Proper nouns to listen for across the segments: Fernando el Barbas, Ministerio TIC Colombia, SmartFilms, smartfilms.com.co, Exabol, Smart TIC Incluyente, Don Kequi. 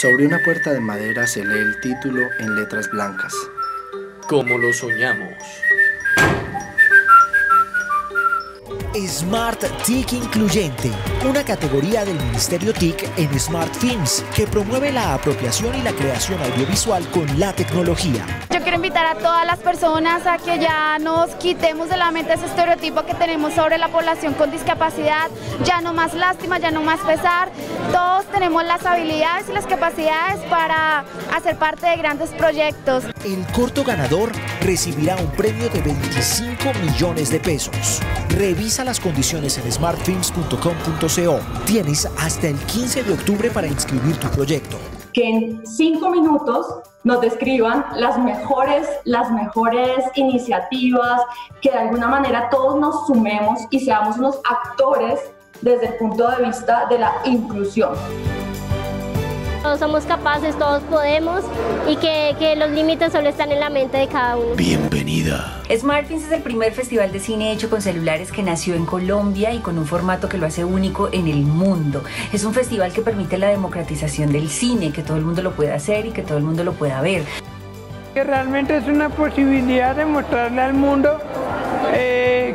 Sobre una puerta de madera se lee el título en letras blancas. Como lo soñamos. Smart TIC Incluyente, una categoría del Ministerio TIC en SmartFilms que promueve la apropiación y la creación audiovisual con la tecnología. Yo quiero invitar a todas las personas a que ya nos quitemos de la mente ese estereotipo que tenemos sobre la población con discapacidad, ya no más lástima, ya no más pesar. Todos tenemos las habilidades y las capacidades para hacer parte de grandes proyectos. El corto ganador recibirá un premio de 25 millones de pesos. Revisa las condiciones en smartfilms.com.co. Tienes hasta el 15 de octubre para inscribir tu proyecto. Que en 5 minutos nos describan las mejores iniciativas, que de alguna manera todos nos sumemos y seamos unos actores desde el punto de vista de la inclusión. Todos somos capaces, todos podemos, y que los límites solo están en la mente de cada uno. Bienvenida. SmartFilms es el primer festival de cine hecho con celulares que nació en Colombia y con un formato que lo hace único en el mundo. Es un festival que permite la democratización del cine, que todo el mundo lo pueda hacer y que todo el mundo lo pueda ver. Que realmente es una posibilidad de mostrarle al mundo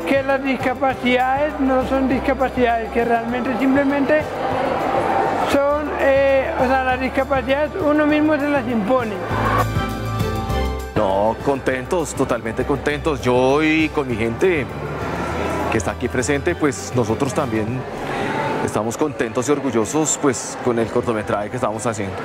que las discapacidades no son discapacidades, que realmente simplemente son... las discapacidades uno mismo se las impone. No, contentos, totalmente contentos. Yo y con mi gente que está aquí presente, pues nosotros también estamos contentos y orgullosos pues con el cortometraje que estamos haciendo.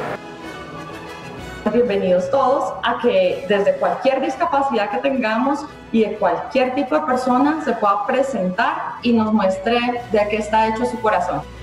Bienvenidos todos a que desde cualquier discapacidad que tengamos y de cualquier tipo de persona se pueda presentar y nos muestre de qué está hecho su corazón.